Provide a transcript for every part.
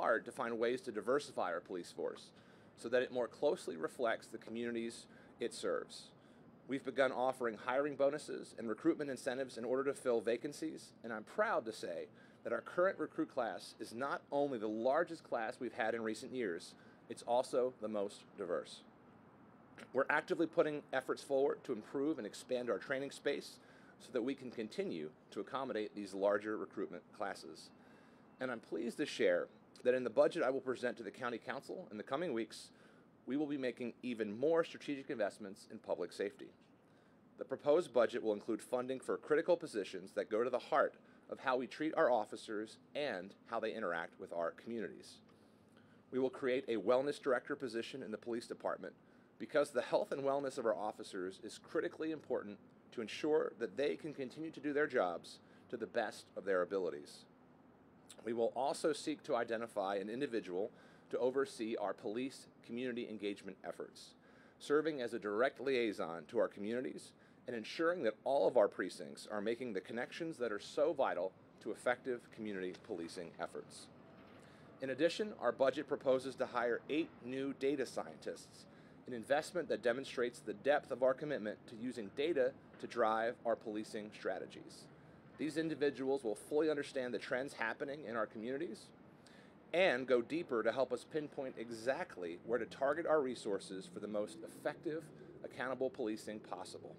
hard to find ways to diversify our police force so that it more closely reflects the communities it serves. We've begun offering hiring bonuses and recruitment incentives in order to fill vacancies, and I'm proud to say that our current recruit class is not only the largest class we've had in recent years, it's also the most diverse. We're actively putting efforts forward to improve and expand our training space so that we can continue to accommodate these larger recruitment classes. And I'm pleased to share that in the budget I will present to the County Council in the coming weeks, we will be making even more strategic investments in public safety. The proposed budget will include funding for critical positions that go to the heart of how we treat our officers and how they interact with our communities. We will create a wellness director position in the police department because the health and wellness of our officers is critically important to ensure that they can continue to do their jobs to the best of their abilities. We will also seek to identify an individual to oversee our police community engagement efforts, serving as a direct liaison to our communities and ensuring that all of our precincts are making the connections that are so vital to effective community policing efforts. In addition, our budget proposes to hire 8 new data scientists, an investment that demonstrates the depth of our commitment to using data to drive our policing strategies. These individuals will fully understand the trends happening in our communities and go deeper to help us pinpoint exactly where to target our resources for the most effective, accountable policing possible.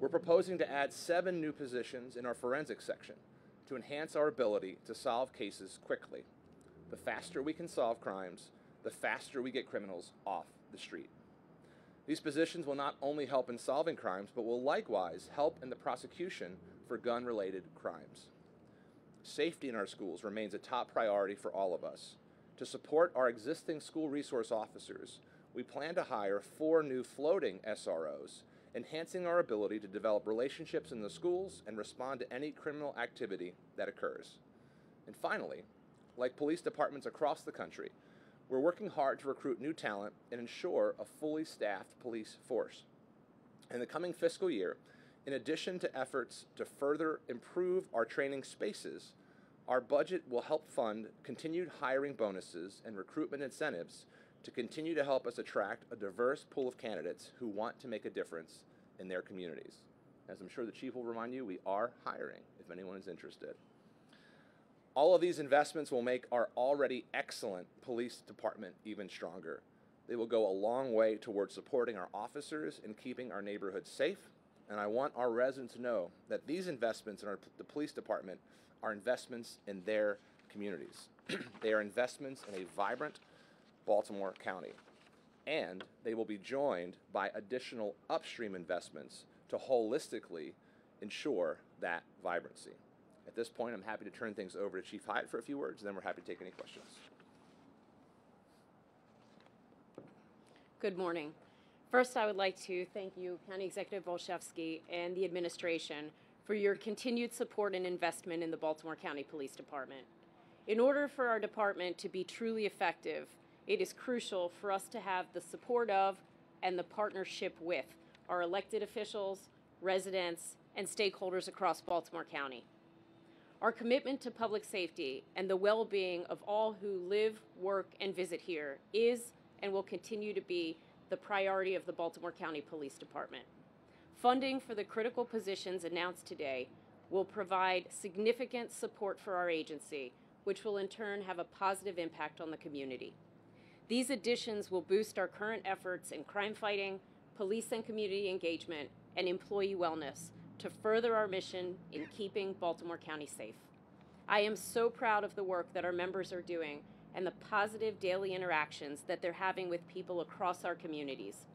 We're proposing to add 7 new positions in our forensic section to enhance our ability to solve cases quickly. The faster we can solve crimes, the faster we get criminals off the street. These positions will not only help in solving crimes, but will likewise help in the prosecution for gun-related crimes. Safety in our schools remains a top priority for all of us. To support our existing school resource officers, we plan to hire 4 new floating SROs, enhancing our ability to develop relationships in the schools and respond to any criminal activity that occurs. And finally, like police departments across the country, we're working hard to recruit new talent and ensure a fully staffed police force. In the coming fiscal year, in addition to efforts to further improve our training spaces, our budget will help fund continued hiring bonuses and recruitment incentives to continue to help us attract a diverse pool of candidates who want to make a difference in their communities. As I'm sure the Chief will remind you, we are hiring if anyone is interested. All of these investments will make our already excellent police department even stronger. They will go a long way toward supporting our officers and keeping our neighborhoods safe. And I want our residents to know that these investments in the police department are investments in their communities. They are investments in a vibrant Baltimore County. And they will be joined by additional upstream investments to holistically ensure that vibrancy. At this point, I'm happy to turn things over to Chief Hyatt for a few words, and then we're happy to take any questions. Good morning. First, I would like to thank you, County Executive Olszewski, and the administration for your continued support and investment in the Baltimore County Police Department. In order for our department to be truly effective, it is crucial for us to have the support of and the partnership with our elected officials, residents, and stakeholders across Baltimore County. Our commitment to public safety and the well-being of all who live, work, and visit here is and will continue to be the priority of the Baltimore County Police Department. Funding for the critical positions announced today will provide significant support for our agency, which will in turn have a positive impact on the community. These additions will boost our current efforts in crime fighting, police and community engagement, and employee wellness to further our mission in keeping Baltimore County safe. I am so proud of the work that our members are doing and the positive daily interactions that they're having with people across our communities.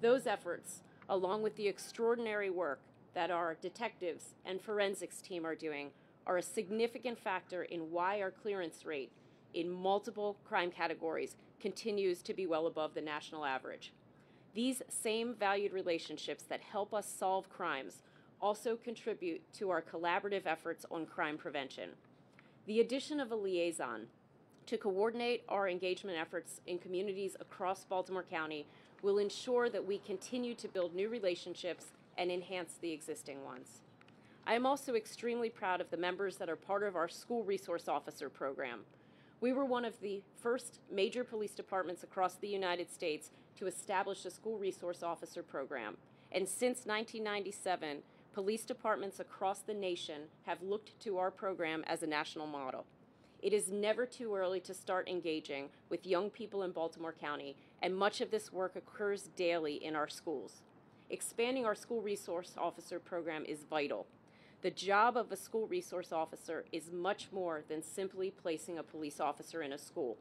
Those efforts, along with the extraordinary work that our detectives and forensics team are doing, are a significant factor in why our clearance rate in multiple crime categories continues to be well above the national average. These same valued relationships that help us solve crimes also contribute to our collaborative efforts on crime prevention. The addition of a liaison to coordinate our engagement efforts in communities across Baltimore County will ensure that we continue to build new relationships and enhance the existing ones. I am also extremely proud of the members that are part of our school resource officer program. We were one of the first major police departments across the United States to establish a school resource officer program. And since 1997, police departments across the nation have looked to our program as a national model. It is never too early to start engaging with young people in Baltimore County, and much of this work occurs daily in our schools. Expanding our school resource officer program is vital. The job of a school resource officer is much more than simply placing a police officer in a school.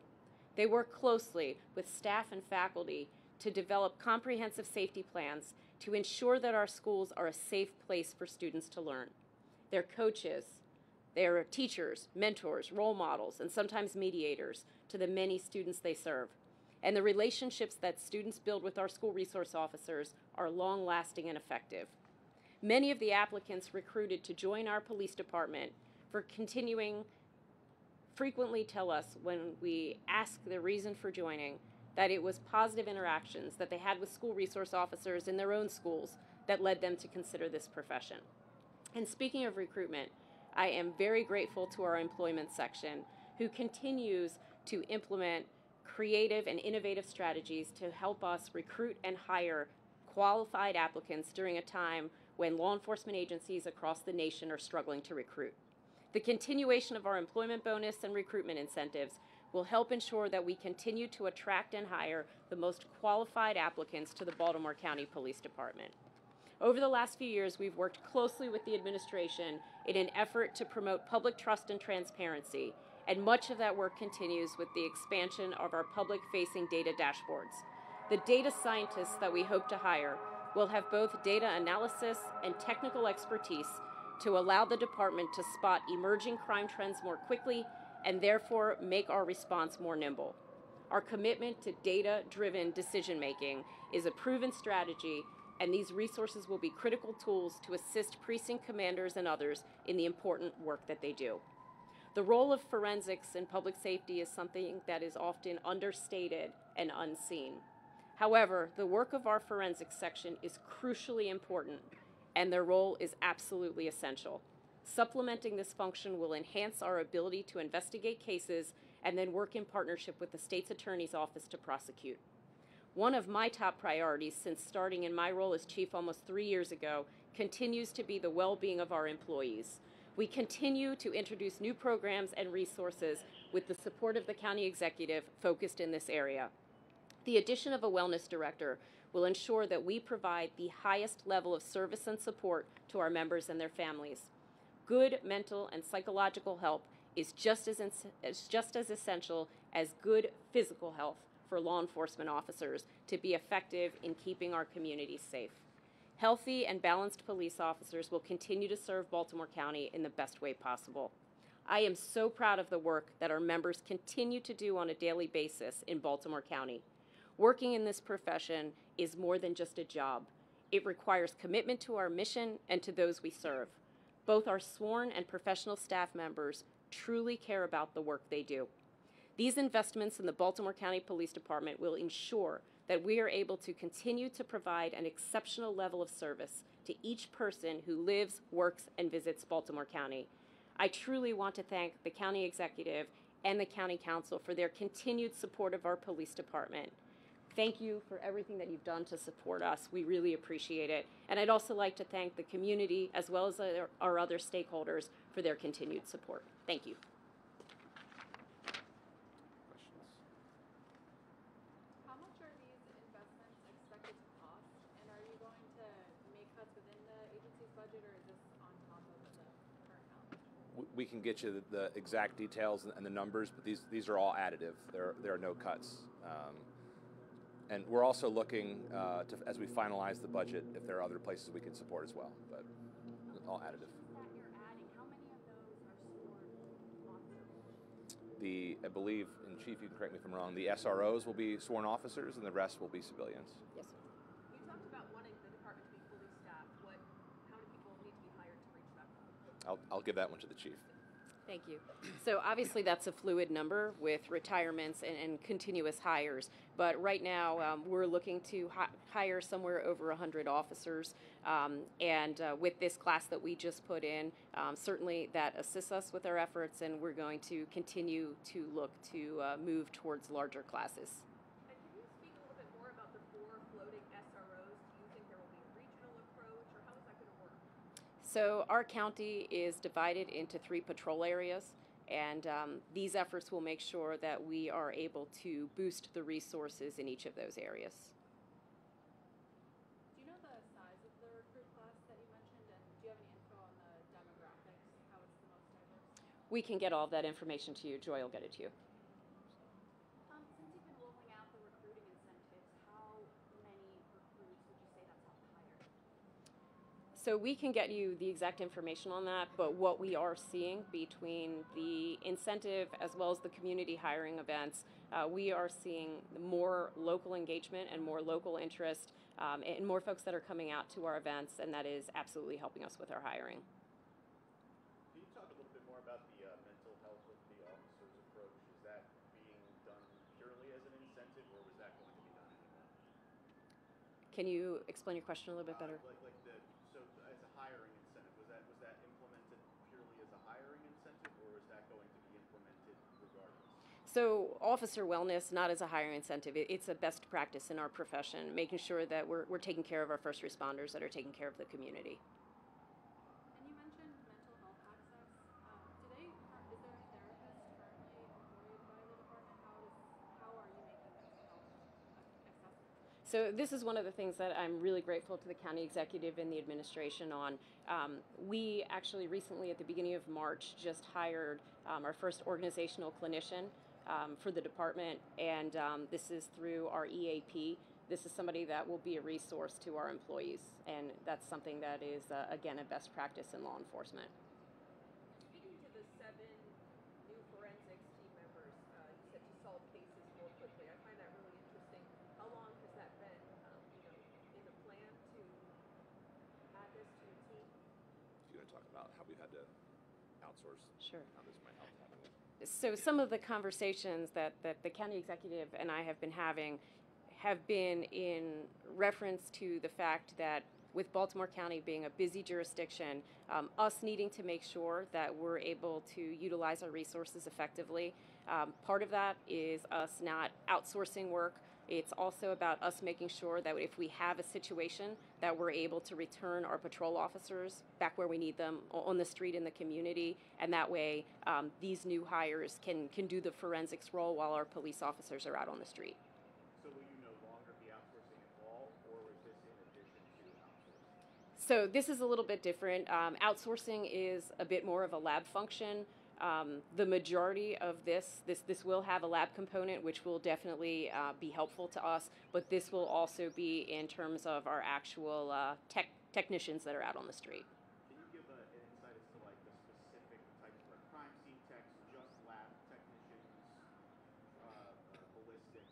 They work closely with staff and faculty to develop comprehensive safety plans to ensure that our schools are a safe place for students to learn. Their coaches, their teachers, mentors, role models, and sometimes mediators to the many students they serve. And the relationships that students build with our school resource officers are long-lasting and effective. Many of the applicants recruited to join our police department for continuing frequently tell us when we ask the reason for joining that it was positive interactions that they had with school resource officers in their own schools that led them to consider this profession. And speaking of recruitment, I am very grateful to our employment section, who continues to implement creative and innovative strategies to help us recruit and hire qualified applicants during a time when law enforcement agencies across the nation are struggling to recruit. The continuation of our employment bonus and recruitment incentives will help ensure that we continue to attract and hire the most qualified applicants to the Baltimore County Police Department. Over the last few years, we've worked closely with the administration in an effort to promote public trust and transparency, and much of that work continues with the expansion of our public-facing data dashboards. The data scientists that we hope to hire will have both data analysis and technical expertise to allow the department to spot emerging crime trends more quickly and therefore make our response more nimble. Our commitment to data-driven decision-making is a proven strategy, and these resources will be critical tools to assist precinct commanders and others in the important work that they do. The role of forensics in public safety is something that is often understated and unseen. However, the work of our forensics section is crucially important, and their role is absolutely essential. Supplementing this function will enhance our ability to investigate cases and then work in partnership with the state's attorney's office to prosecute. One of my top priorities since starting in my role as chief almost 3 years ago continues to be the well-being of our employees. We continue to introduce new programs and resources with the support of the county executive focused in this area. The addition of a wellness director will ensure that we provide the highest level of service and support to our members and their families. Good mental and psychological health is just as essential as good physical health for law enforcement officers to be effective in keeping our communities safe. Healthy and balanced police officers will continue to serve Baltimore County in the best way possible. I am so proud of the work that our members continue to do on a daily basis in Baltimore County. Working in this profession is more than just a job. It requires commitment to our mission and to those we serve. Both our sworn and professional staff members truly care about the work they do. These investments in the Baltimore County Police Department will ensure that we are able to continue to provide an exceptional level of service to each person who lives, works, and visits Baltimore County. I truly want to thank the county executive and the county council for their continued support of our police department. Thank you for everything that you've done to support us. We really appreciate it. And I'd also like to thank the community as well as our other stakeholders for their continued support. Thank you. Questions? How much are these investments expected to cost? And are you going to make cuts within the agency's budget, or is this on top of the current count? We can get you the exact details and the numbers, but these are all additive. There are no cuts. And we're also looking to, as we finalize the budget, if there are other places we can support as well, but all additive. That you're adding, how many of those are sworn officers? I believe, and Chief, you can correct me if I'm wrong, the SROs will be sworn officers and the rest will be civilians. Yes, sir. You talked about wanting the department to be fully staffed. How many people need to be hired to reach that goal? I'll give that one to the Chief. Thank you. So obviously that's a fluid number with retirements and continuous hires, but right now we're looking to hire somewhere over 100 officers, and with this class that we just put in, certainly that assists us with our efforts, and we're going to continue to look to move towards larger classes. And can you speak a little bit more about the 4 floating SROs? Do you think there will be a regional approach, or how is that going to work? So our county is divided into 3 patrol areas, and these efforts will make sure that we are able to boost the resources in each of those areas. Do you know the size of the recruit class that you mentioned, and do you have any info on the demographics, how it's the most diverse? We can get all that information to you. Joy will get it to you. Since you've been rolling out the recruiting incentives, how many recruits would you say that's helped hire? So we can get you the exact information on that, but what we are seeing between the incentive as well as the community hiring events, we are seeing more local engagement and more local interest, and more folks that are coming out to our events, and that is absolutely helping us with our hiring. Can you talk a little bit more about the mental health of the officers' approach? Is that being done purely as an incentive, or was that going to be done anyway? Can you explain your question a little bit better? So as a hiring incentive, was that implemented purely as a hiring incentive, or was that going to be implemented regardless? So officer wellness, not as a hiring incentive. It's a best practice in our profession, making sure that we're taking care of our first responders that are taking care of the community. And you mentioned mental health access. Is there a therapist currently employed by the department? How are you making mental health accessible? So this is one of the things that I'm really grateful to the county executive and the administration on. We actually recently, at the beginning of March, just hired our first organizational clinician for the department, and this is through our EAP. This is somebody that will be a resource to our employees, and that's something that is, again, a best practice in law enforcement. Speaking to the 7 new forensics team members, you said to solve cases more quickly. I find that really interesting. How long has that been in the plan to add this to your team? You're going to talk about how we had to outsource. Sure. How this might help having it. So some of the conversations that the county executive and I have been having have been in reference to the fact that with Baltimore County being a busy jurisdiction, us needing to make sure that we're able to utilize our resources effectively. Part of that is us not outsourcing work. It's also about us making sure that if we have a situation, that we're able to return our patrol officers back where we need them, on the street, in the community, and that way these new hires can do the forensics role while our police officers are out on the street. So this is a little bit different. Outsourcing is a bit more of a lab function. The majority of this will have a lab component, which will definitely be helpful to us, but this will also be in terms of our actual technicians that are out on the street. Can you give an insight as to the specific types of crime scene techs, just lab technicians, ballistics? Is there a particular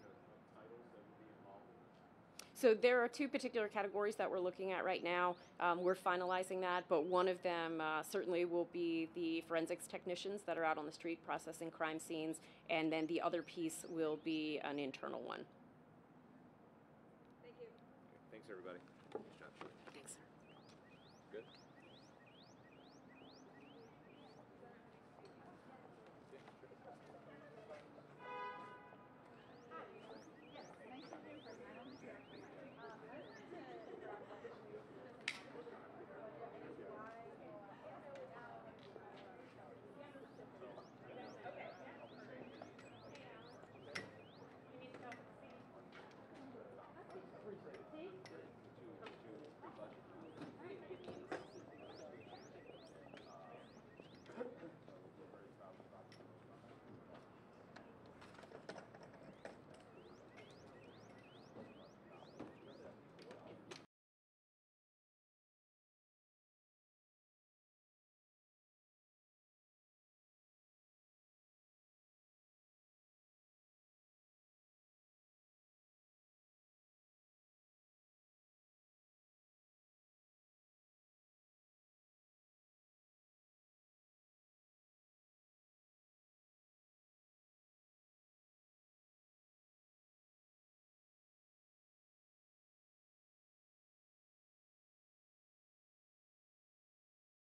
grouping of titles that would be involved in this? So there are 2 particular categories that we're looking at right now. We're finalizing that, but one of them certainly will be the forensics technicians that are out on the street processing crime scenes, and then the other piece will be an internal one. Thank you. Okay, thanks, everybody.